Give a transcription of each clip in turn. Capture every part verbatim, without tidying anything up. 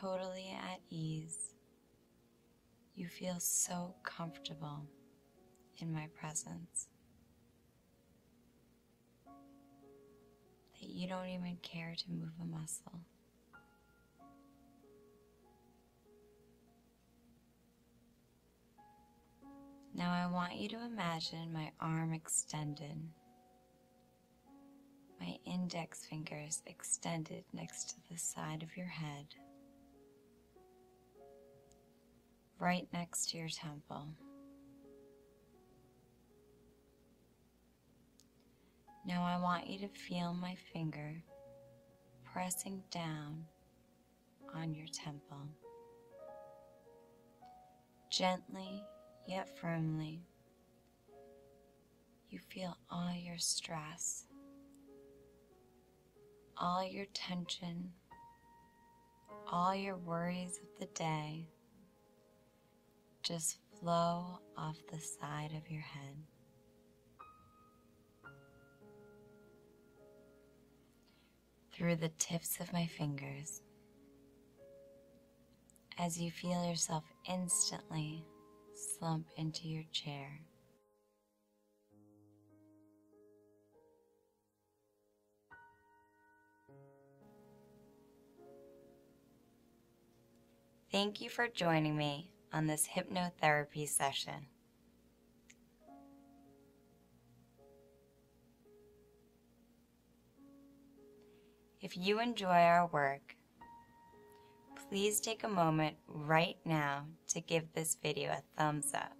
totally at ease. You feel so comfortable in my presence that you don't even care to move a muscle. Now I want you to imagine my arm extended, my index fingers extended next to the side of your head, right next to your temple. Now I want you to feel my finger pressing down on your temple, gently yet firmly. You feel all your stress, all your tension, all your worries of the day just flow off the side of your head. Through the tips of my fingers, as you feel yourself instantly slump into your chair. Thank you for joining me on this hypnotherapy session. If you enjoy our work, please take a moment right now to give this video a thumbs up.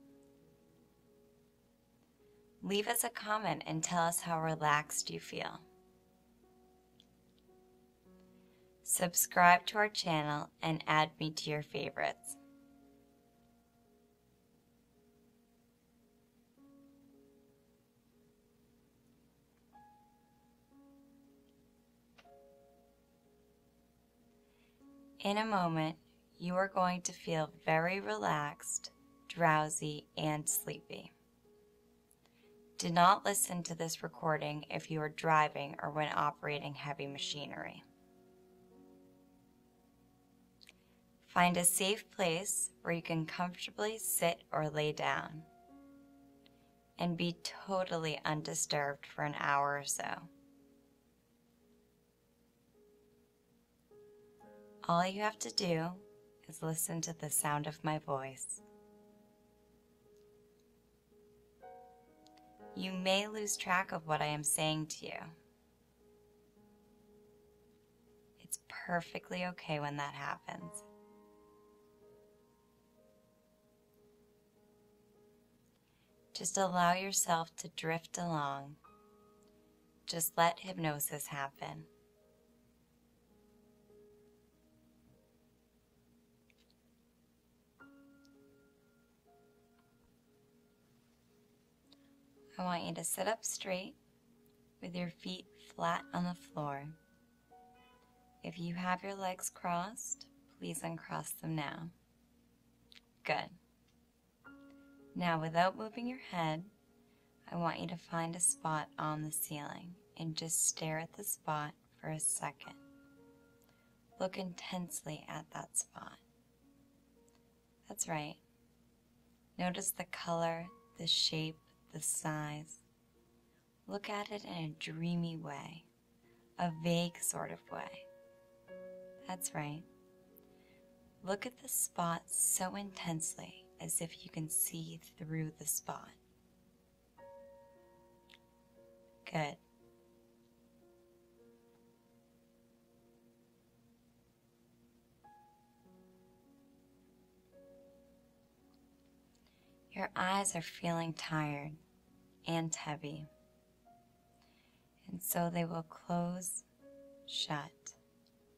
Leave us a comment and tell us how relaxed you feel. Subscribe to our channel and add me to your favorites. In a moment, you are going to feel very relaxed, drowsy, and sleepy. Do not listen to this recording if you are driving or when operating heavy machinery. Find a safe place where you can comfortably sit or lay down, and be totally undisturbed for an hour or so. All you have to do is listen to the sound of my voice. You may lose track of what I am saying to you. It's perfectly okay when that happens. Just allow yourself to drift along. Just let hypnosis happen. I want you to sit up straight with your feet flat on the floor. If you have your legs crossed, please uncross them now. Good. Now, without moving your head, I want you to find a spot on the ceiling and just stare at the spot for a second. Look intensely at that spot. That's right. Notice the color, the shape, the size. Look at it in a dreamy way, a vague sort of way. That's right. Look at the spot so intensely as if you can see through the spot. Good. Your eyes are feeling tired and heavy, and so they will close shut.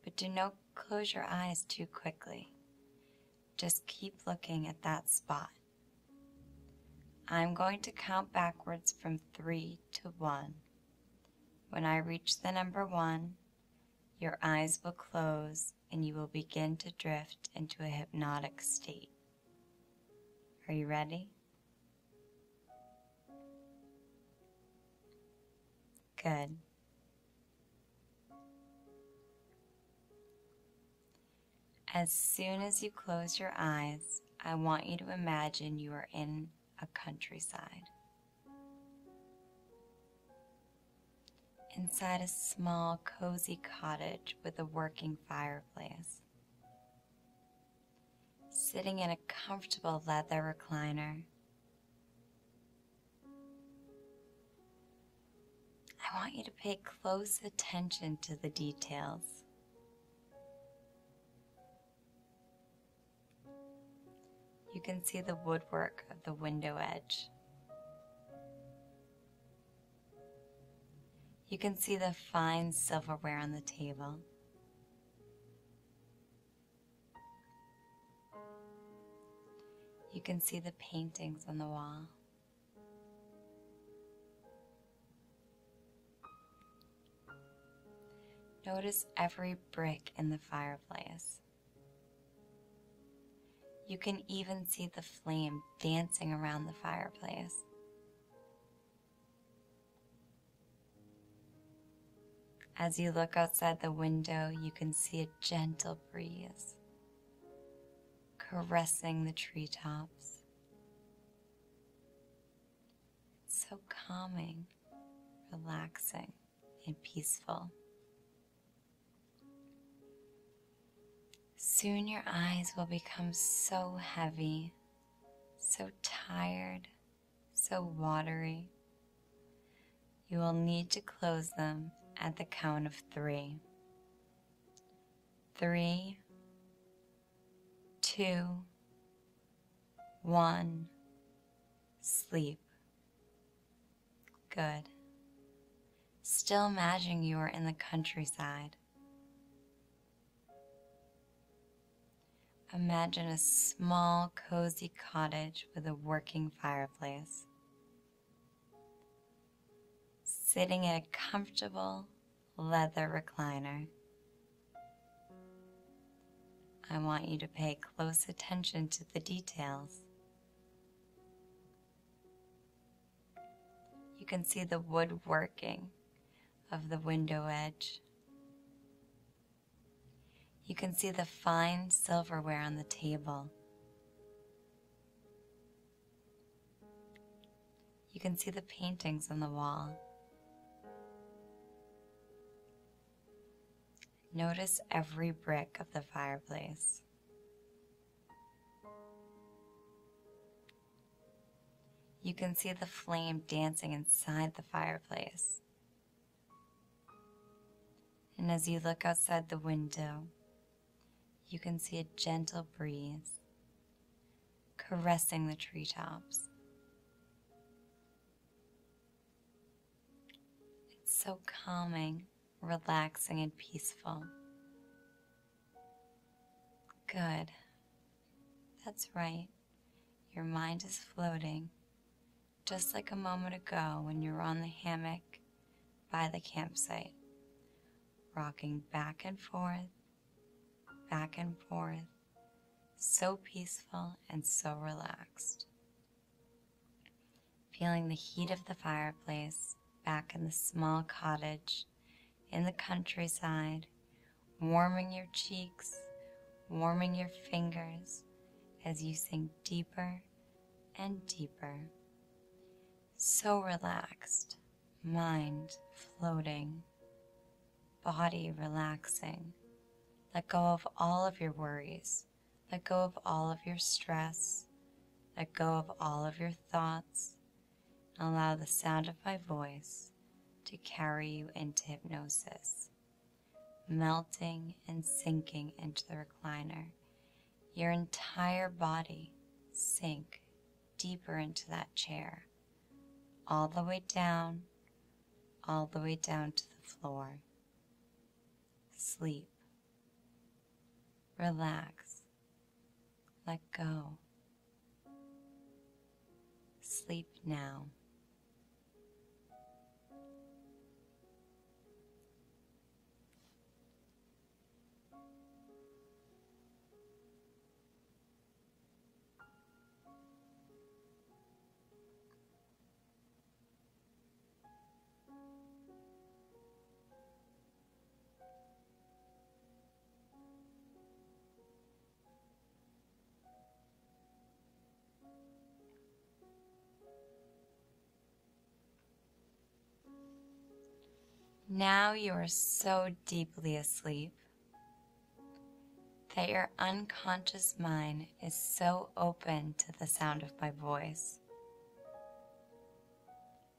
But do not close your eyes too quickly. Just keep looking at that spot. I'm going to count backwards from three to one. When I reach the number one, your eyes will close and you will begin to drift into a hypnotic state. Are you ready? Good. As soon as you close your eyes, I want you to imagine you are in a countryside. Inside a small, cozy cottage with a working fireplace. Sitting in a comfortable leather recliner. I want you to pay close attention to the details. You can see the woodwork of the window edge. You can see the fine silverware on the table. You can see the paintings on the wall. Notice every brick in the fireplace. You can even see the flame dancing around the fireplace. As you look outside the window, you can see a gentle breeze caressing the treetops. It's so calming, relaxing, and peaceful. Soon your eyes will become so heavy, so tired, so watery. You will need to close them at the count of three. Three, two, one, sleep. Good. Still imagine you are in the countryside. Imagine a small, cozy cottage with a working fireplace. Sitting in a comfortable leather recliner. I want you to pay close attention to the details. You can see the woodworking of the window edge. You can see the fine silverware on the table. You can see the paintings on the wall. Notice every brick of the fireplace. You can see the flame dancing inside the fireplace. And as you look outside the window, you can see a gentle breeze caressing the treetops. It's so calming, relaxing, and peaceful. Good. That's right. Your mind is floating, just like a moment ago when you were on the hammock by the campsite, rocking back and forth, back and forth, so peaceful and so relaxed. Feeling the heat of the fireplace back in the small cottage in the countryside, warming your cheeks, warming your fingers as you sink deeper and deeper. So relaxed, mind floating, body relaxing. Let go of all of your worries. Let go of all of your stress. Let go of all of your thoughts. Allow the sound of my voice to carry you into hypnosis. Melting and sinking into the recliner. Your entire body sink deeper into that chair. All the way down, all the way down to the floor. Sleep. Relax, let go, sleep now. Now you are so deeply asleep that your unconscious mind is so open to the sound of my voice,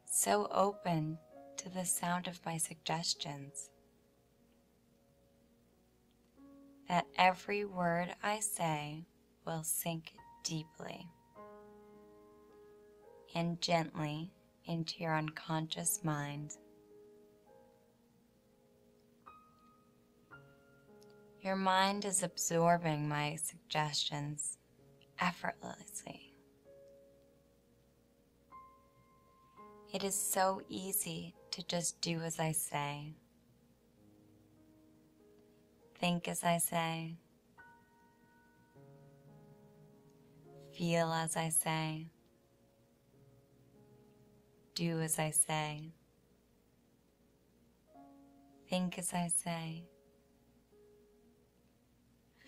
so open to the sound of my suggestions, that every word I say will sink deeply and gently into your unconscious mind. Your mind is absorbing my suggestions effortlessly. It is so easy to just do as I say, think as I say, feel as I say, do as I say, think as I say,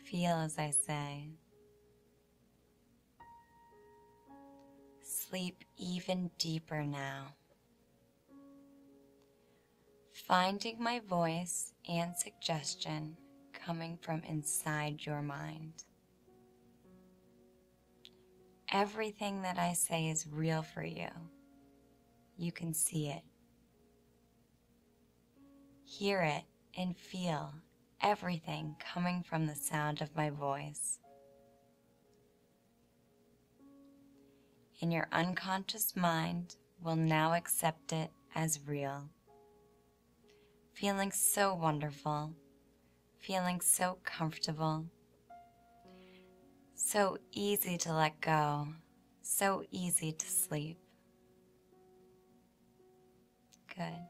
feel as I say, sleep even deeper now, finding my voice and suggestion coming from inside your mind. Everything that I say is real for you. You can see it, hear it, and feel everything coming from the sound of my voice. And your unconscious mind will now accept it as real. Feeling so wonderful, feeling so comfortable, so easy to let go, so easy to sleep. Good.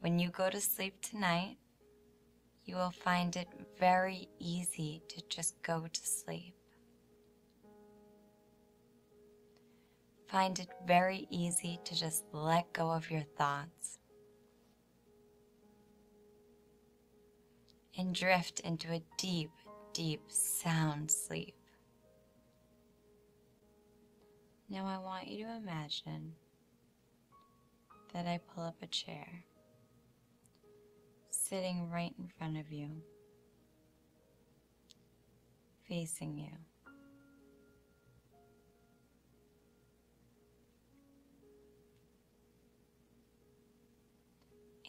When you go to sleep tonight, you will find it very easy to just go to sleep. Find it very easy to just let go of your thoughts and drift into a deep, deep, sound sleep. Now I want you to imagine that I pull up a chair, sitting right in front of you, facing you.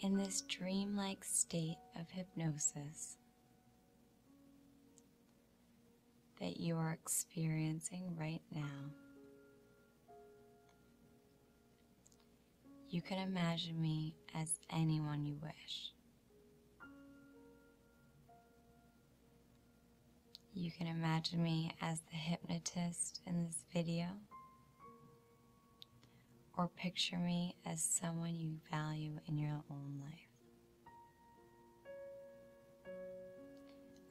In this dreamlike state of hypnosis that you are experiencing right now, you can imagine me as anyone you wish. You can imagine me as the hypnotist in this video, or picture me as someone you value in your own life.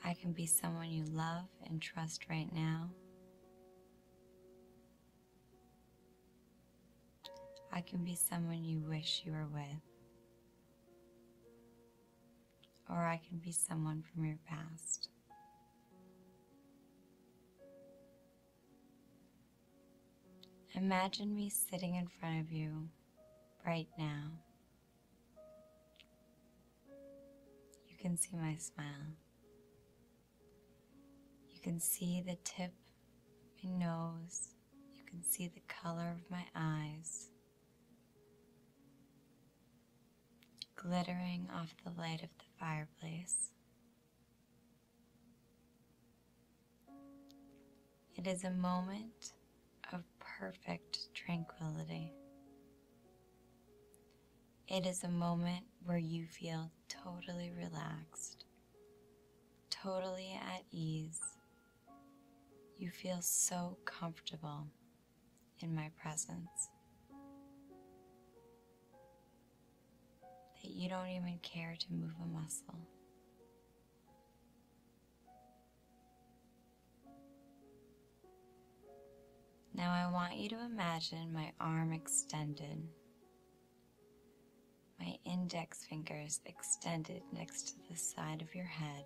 I can be someone you love and trust right now. I can be someone you wish you were with, or I can be someone from your past. Imagine me sitting in front of you right now. You can see my smile. You can see the tip of my nose. You can see the color of my eyes glittering off the light of the fireplace. It is a moment of perfect tranquility. It is a moment where you feel totally relaxed, totally at ease. You feel so comfortable in my presence that you don't even care to move a muscle. Now I want you to imagine my arm extended, my index fingers extended next to the side of your head,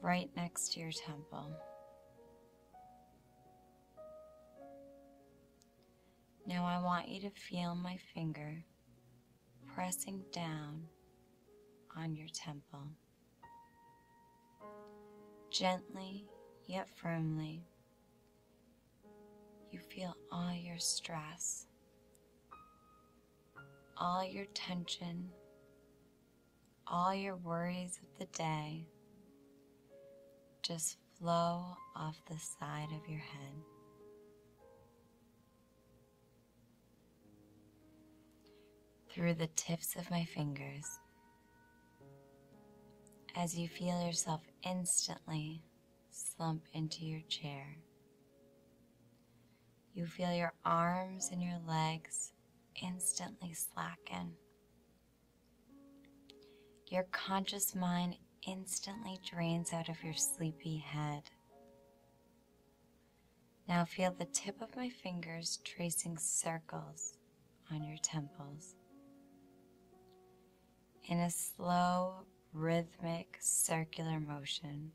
right next to your temple. Now I want you to feel my finger pressing down on your temple, gently yet firmly. You feel all your stress, all your tension, all your worries of the day just flow off the side of your head. Through the tips of my fingers, as you feel yourself instantly slump into your chair, you feel your arms and your legs instantly slacken. Your conscious mind instantly drains out of your sleepy head. Now feel the tip of my fingers tracing circles on your temples. In a slow, rhythmic, circular motion,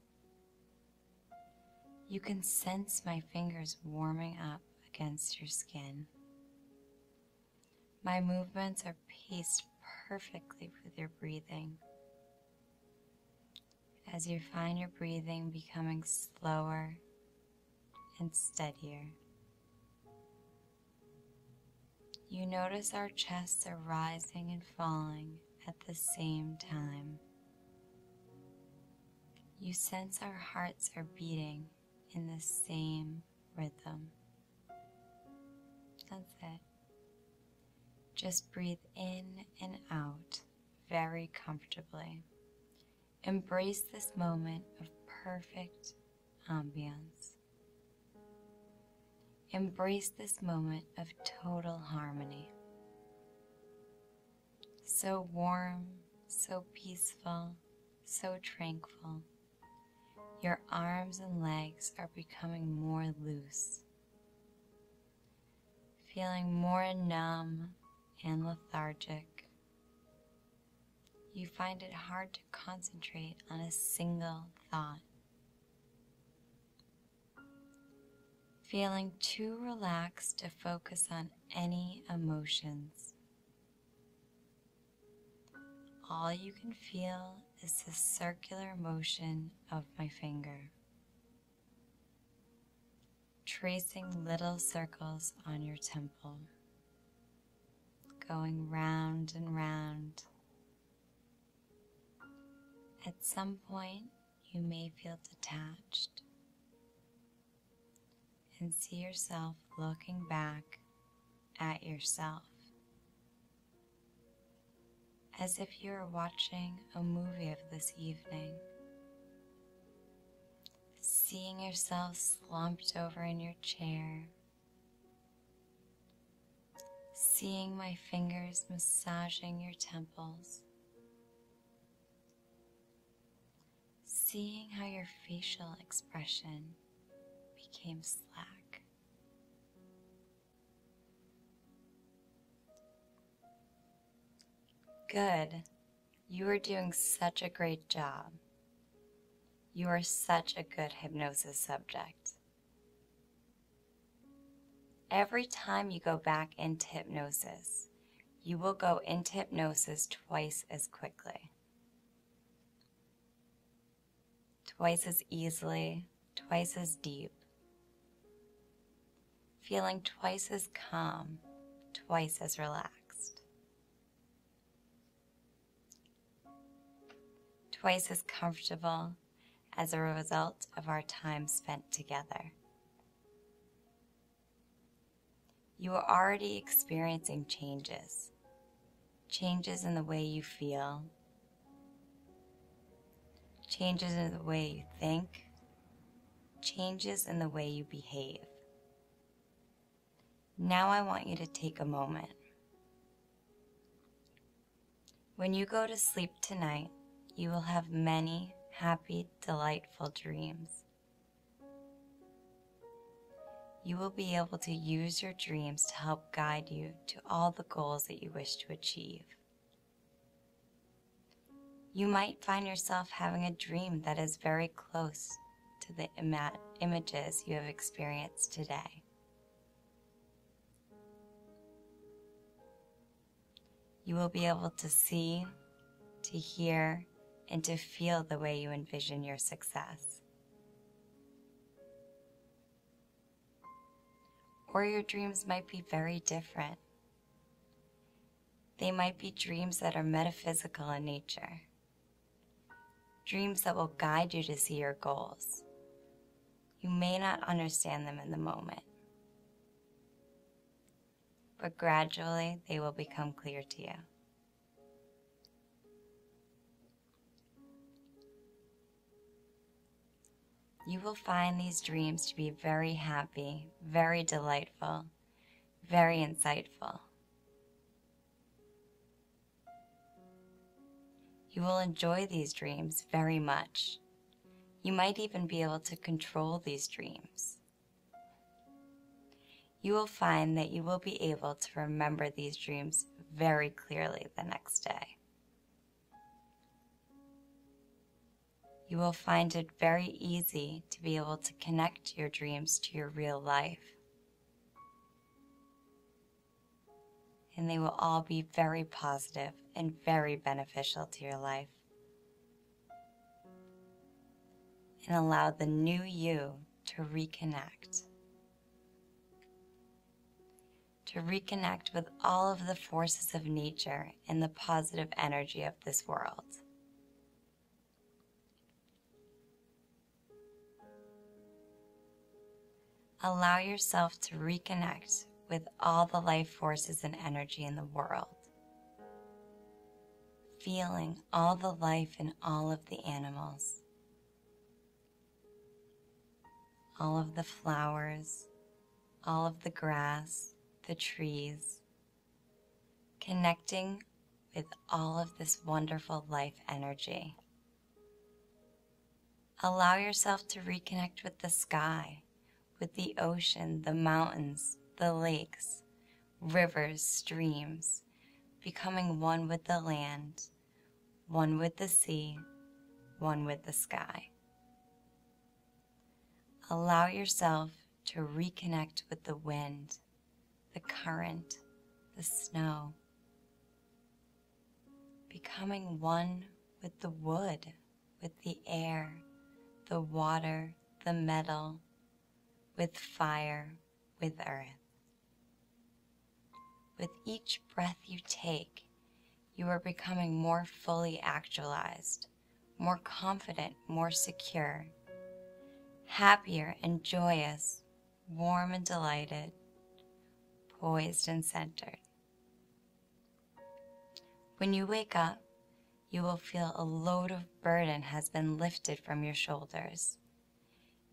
you can sense my fingers warming up against your skin. My movements are paced perfectly with your breathing. As you find your breathing becoming slower and steadier, you notice our chests are rising and falling at the same time. You sense our hearts are beating in the same rhythm. That's it. Just breathe in and out very comfortably. Embrace this moment of perfect ambience. Embrace this moment of total harmony. So warm, so peaceful, so tranquil. Your arms and legs are becoming more loose, feeling more numb and lethargic. You find it hard to concentrate on a single thought. Feeling too relaxed to focus on any emotions. All you can feel is the circular motion of my finger, tracing little circles on your temple, going round and round. At some point, you may feel detached and see yourself looking back at yourself, as if you were watching a movie of this evening, seeing yourself slumped over in your chair, seeing my fingers massaging your temples, seeing how your facial expression became slack. Good. You are doing such a great job. You are such a good hypnosis subject. Every time you go back into hypnosis, you will go into hypnosis twice as quickly, twice as easily, twice as deep, feeling twice as calm, twice as relaxed, twice as comfortable as a result of our time spent together. You are already experiencing changes, changes in the way you feel, changes in the way you think, changes in the way you behave. Now I want you to take a moment. When you go to sleep tonight, you will have many happy, delightful dreams. You will be able to use your dreams to help guide you to all the goals that you wish to achieve. You might find yourself having a dream that is very close to the ima- images you have experienced today. You will be able to see, to hear, and to feel the way you envision your success, or your dreams might be very different. They might be dreams that are metaphysical in nature, dreams that will guide you to see your goals. You may not understand them in the moment, but gradually they will become clear to you. You will find these dreams to be very happy, very delightful, very insightful. You will enjoy these dreams very much. You might even be able to control these dreams. You will find that you will be able to remember these dreams very clearly the next day. You will find it very easy to be able to connect your dreams to your real life. And they will all be very positive and very beneficial to your life. And allow the new you to reconnect. To reconnect with all of the forces of nature and the positive energy of this world. Allow yourself to reconnect with all the life forces and energy in the world, feeling all the life in all of the animals, all of the flowers, all of the grass, the trees, connecting with all of this wonderful life energy. Allow yourself to reconnect with the sky, with the ocean, the mountains, the lakes, rivers, streams, becoming one with the land, one with the sea, one with the sky. Allow yourself to reconnect with the wind, the current, the snow, becoming one with the wood, with the air, the water, the metal, with fire, with earth. With each breath you take, you are becoming more fully actualized, more confident, more secure, happier and joyous, warm and delighted, poised and centered. When you wake up, you will feel a load of burden has been lifted from your shoulders.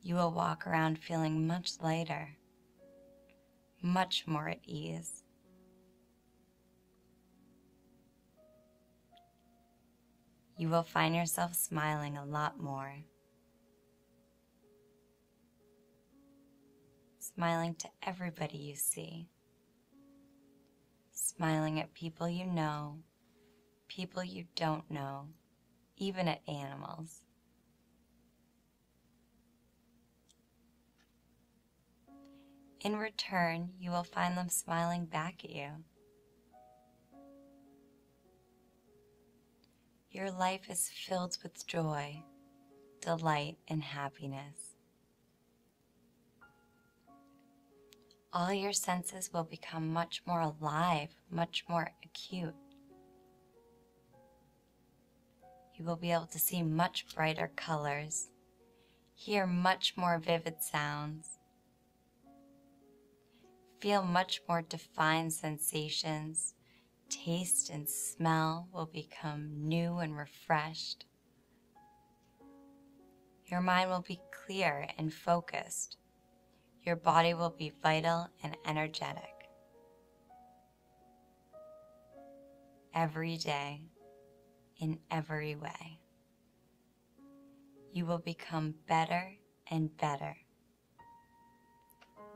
You will walk around feeling much lighter, much more at ease. You will find yourself smiling a lot more, smiling to everybody you see, smiling at people you know, people you don't know, even at animals. In return, you will find them smiling back at you. Your life is filled with joy, delight, and happiness. All your senses will become much more alive, much more acute. You will be able to see much brighter colors, hear much more vivid sounds, feel much more defined sensations. Taste and smell will become new and refreshed. Your mind will be clear and focused. Your body will be vital and energetic. Every day, in every way, you will become better and better.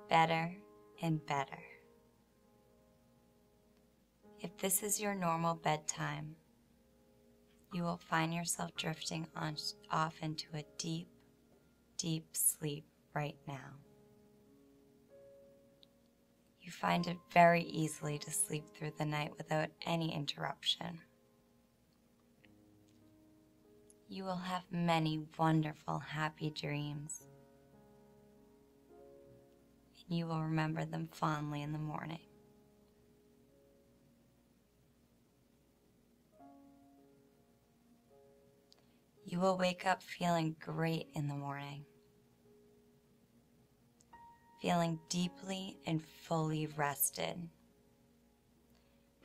Better and better. If this is your normal bedtime, you will find yourself drifting on, off into a deep, deep sleep right now. You You find it very easily to sleep through the night without any interruption. You will have many wonderful, happy dreams, and you will remember them fondly in the morning. You will wake up feeling great in the morning, feeling deeply and fully rested,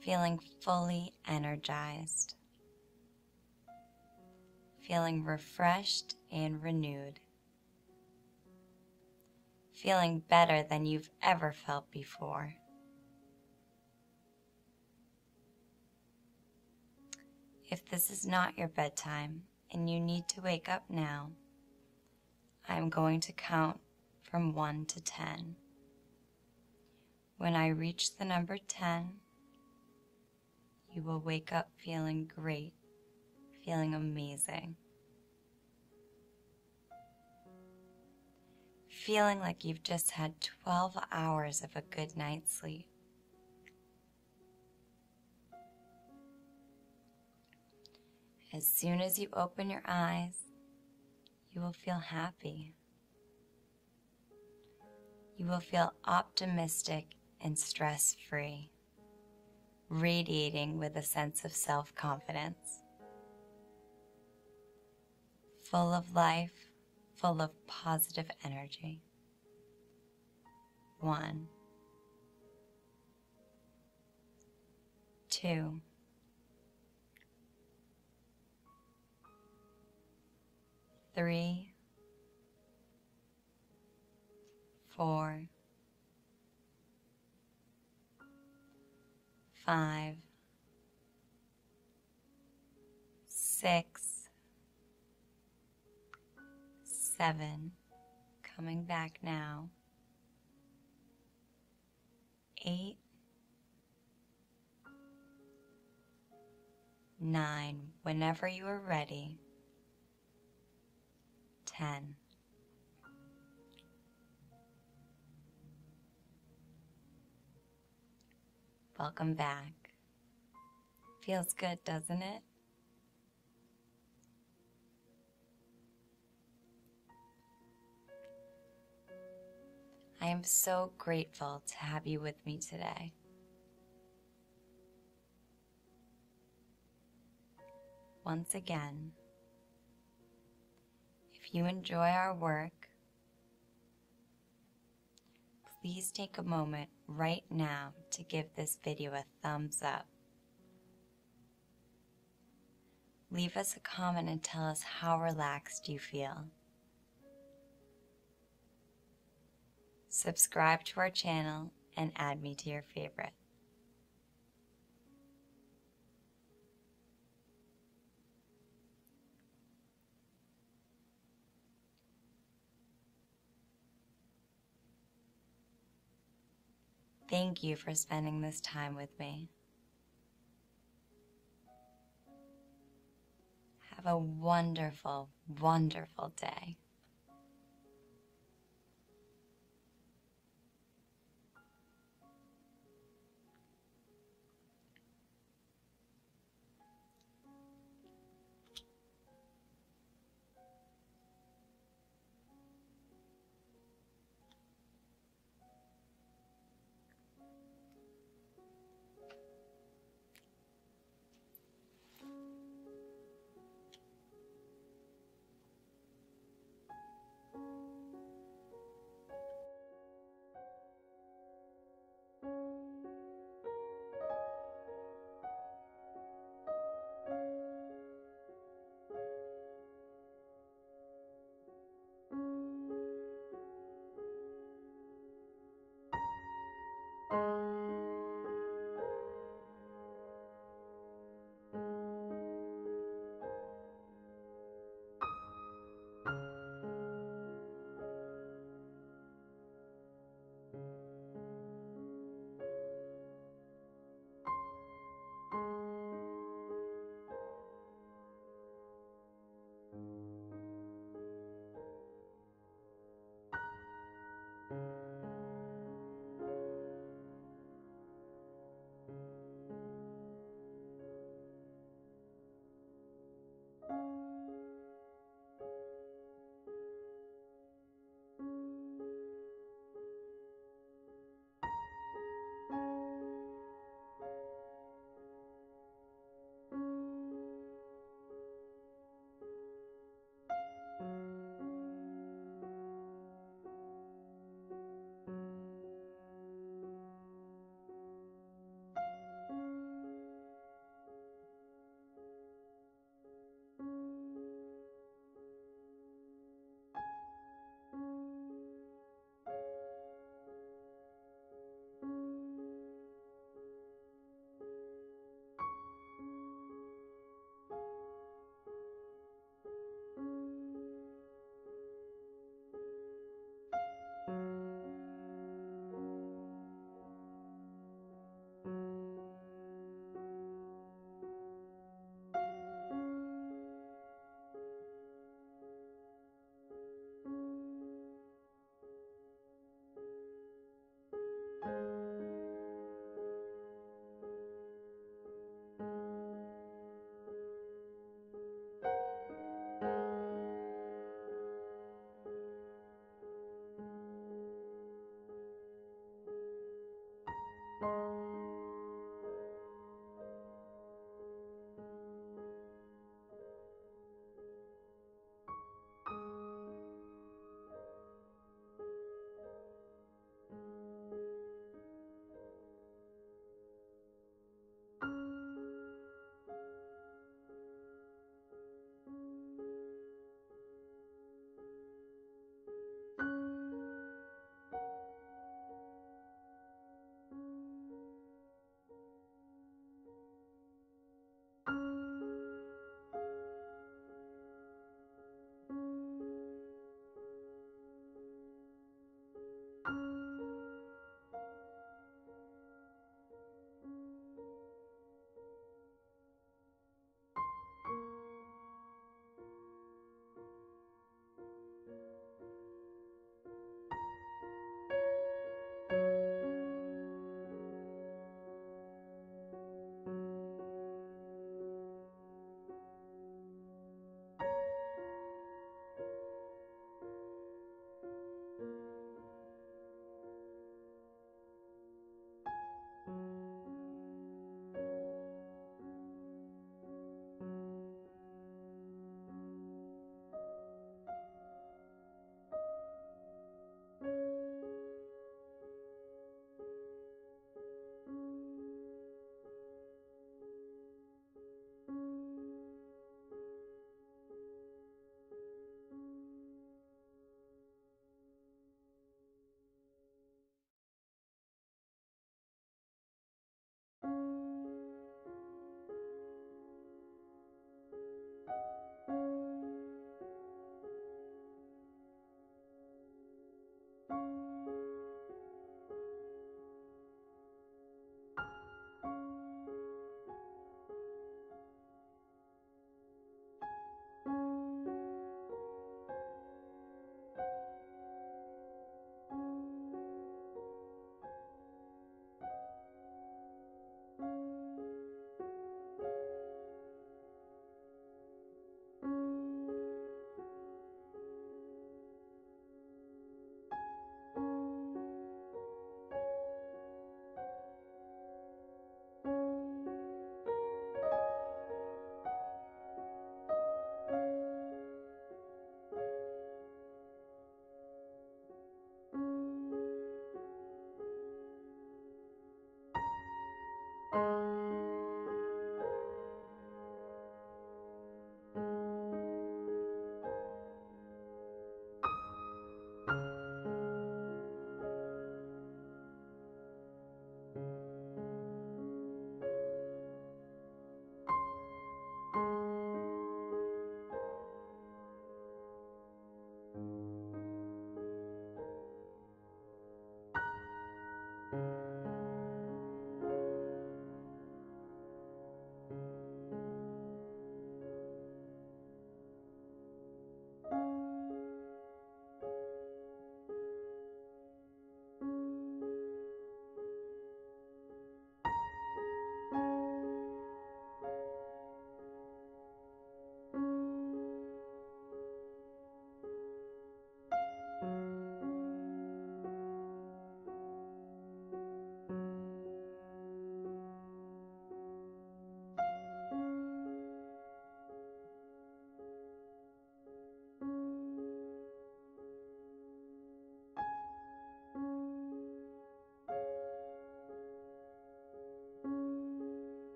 feeling fully energized, feeling refreshed and renewed, feeling better than you've ever felt before. If this is not your bedtime, and you need to wake up now, I'm going to count from one to ten. When I reach the number ten, you will wake up feeling great, feeling amazing, feeling like you've just had twelve hours of a good night's sleep. As soon as you open your eyes, you will feel happy. You will feel optimistic and stress-free, radiating with a sense of self-confidence, full of life, full of positive energy. One, two, three, four, five, six, seven, coming back now, eight, nine, whenever you are ready, ten. Welcome back. Feels good, doesn't it? I am so grateful to have you with me today. Once again, if you enjoy our work, please take a moment right now to give this video a thumbs up. Leave us a comment and tell us how relaxed you feel. Subscribe to our channel and add me to your favorite. Thank you for spending this time with me. Have a wonderful, wonderful day.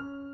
you.